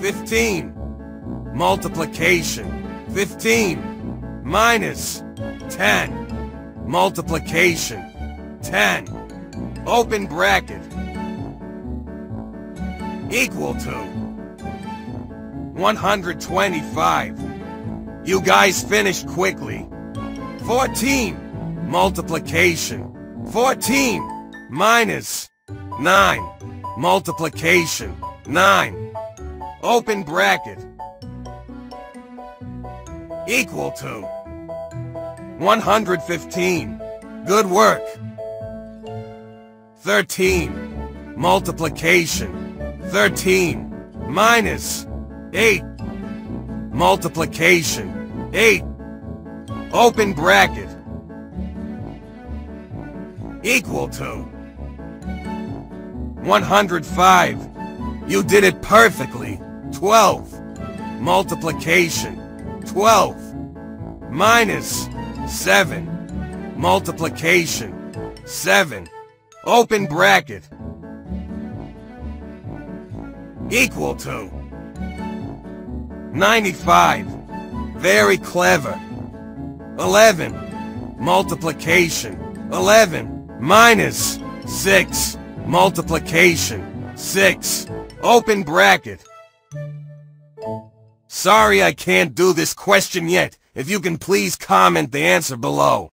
15. Multiplication. 15. Minus. 10. Multiplication. 10. Open bracket. Equal to 125. You guys finished quickly. 14. Multiplication. 14. Minus. 9. Multiplication. 9. Open bracket. Equal to 115. Good work. 13. Multiplication. 13. Minus. 8. Multiplication. 8. Open bracket. Equal to 105. You did it perfectly. 12. Multiplication. 12. Minus. 7. Multiplication. 7. Open bracket. Equal to 95. Very clever. 11. Multiplication. 11. Minus. 6. Multiplication. 6. Open bracket. Sorry I can't do this question yet. If you can please comment the answer below.